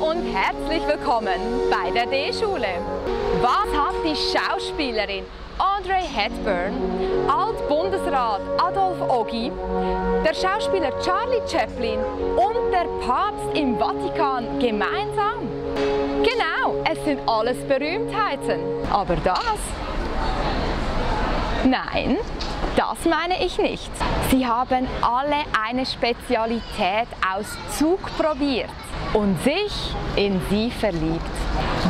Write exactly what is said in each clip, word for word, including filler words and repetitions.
Hallo und herzlich willkommen bei der D-Schule. Was hat die Schauspielerin Audrey Hepburn, Altbundesrat Adolf Oggi, der Schauspieler Charlie Chaplin und der Papst im Vatikan gemeinsam? Genau, es sind alles Berühmtheiten. Aber das? Nein, das meine ich nicht. Sie haben alle eine Spezialität aus Zug probiert und sich in sie verliebt.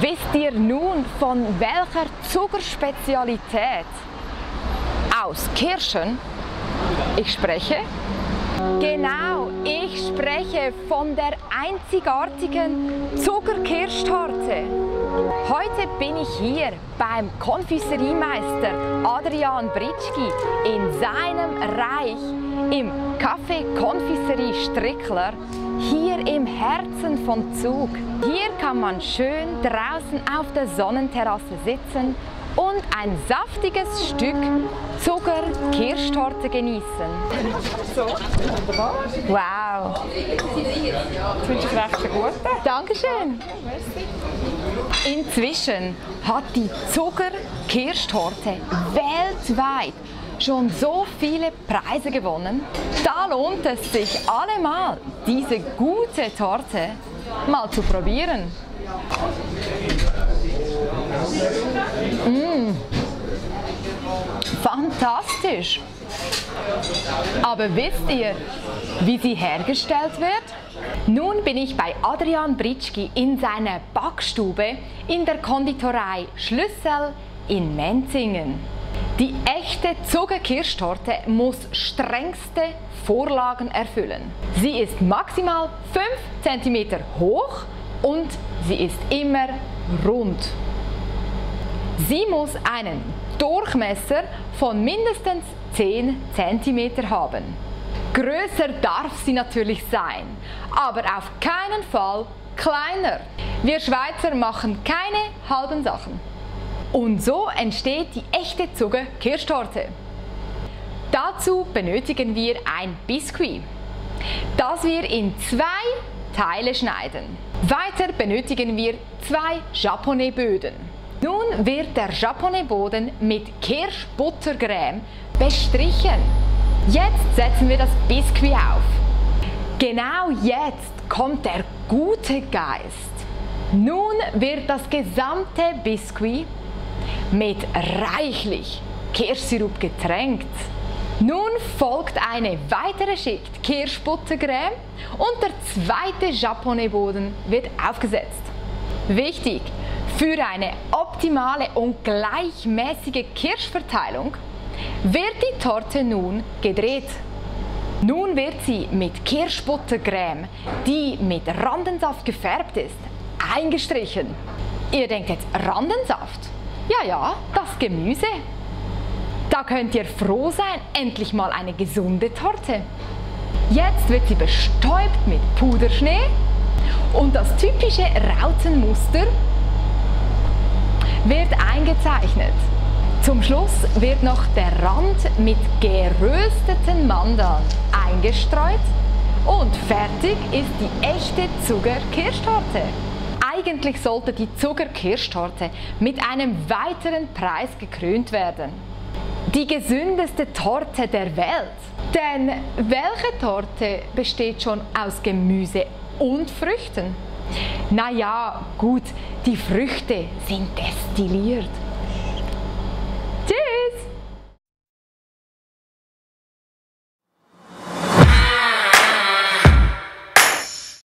Wisst ihr nun, von welcher Zugerspezialität aus Kirschen ich spreche? Genau, ich spreche von der einzigartigen Zuger Kirschtorte. Heute bin ich hier beim Konfiseriemeister Adrian Britschki in seinem Reich im Café Konfiserie Strickler, hier im Herzen von Zug. Hier kann man schön draußen auf der Sonnenterrasse sitzen und ein saftiges Stück Zuger Kirschtorte genießen. So, wunderbar. Wow. Jetzt wünsche ich recht einen guten. Dankeschön. Inzwischen hat die Zuger Kirschtorte weltweit schon so viele Preise gewonnen. Da lohnt es sich allemal, diese gute Torte mal zu probieren. Mmh. Fantastisch! Aber wisst ihr, wie sie hergestellt wird? Nun bin ich bei Adrian Britschki in seiner Backstube in der Konditorei Schlüssel in Menzingen. Die echte Zuger Kirschtorte muss strengste Vorlagen erfüllen. Sie ist maximal fünf Zentimeter hoch und sie ist immer rund. Sie muss einen Durchmesser von mindestens zehn Zentimeter haben. Größer darf sie natürlich sein, aber auf keinen Fall kleiner. Wir Schweizer machen keine halben Sachen. Und so entsteht die echte Zuger Kirschtorte. Dazu benötigen wir ein Biskuit, das wir in zwei Teile schneiden. Weiter benötigen wir zwei Japonaise-Böden. Nun wird der Japonaise-Boden mit Kirschbuttercreme bestrichen. Jetzt setzen wir das Biskuit auf. Genau jetzt kommt der gute Geist. Nun wird das gesamte Biskuit mit reichlich Kirschsirup getränkt. Nun folgt eine weitere Schicht Kirschbuttercreme und der zweite Japonaise-Boden wird aufgesetzt. Wichtig! Für eine optimale und gleichmäßige Kirschverteilung wird die Torte nun gedreht. Nun wird sie mit Kirschbuttercreme, die mit Randensaft gefärbt ist, eingestrichen. Ihr denkt jetzt Randensaft? Ja, ja, das Gemüse. Da könnt ihr froh sein, endlich mal eine gesunde Torte. Jetzt wird sie bestäubt mit Puderschnee und das typische Rautenmuster wird eingezeichnet. Zum Schluss wird noch der Rand mit gerösteten Mandeln eingestreut und fertig ist die echte Zuger Kirschtorte. Eigentlich sollte die Zuger Kirschtorte mit einem weiteren Preis gekrönt werden. Die gesündeste Torte der Welt. Denn welche Torte besteht schon aus Gemüse und Früchten? Naja, gut, die Früchte sind destilliert.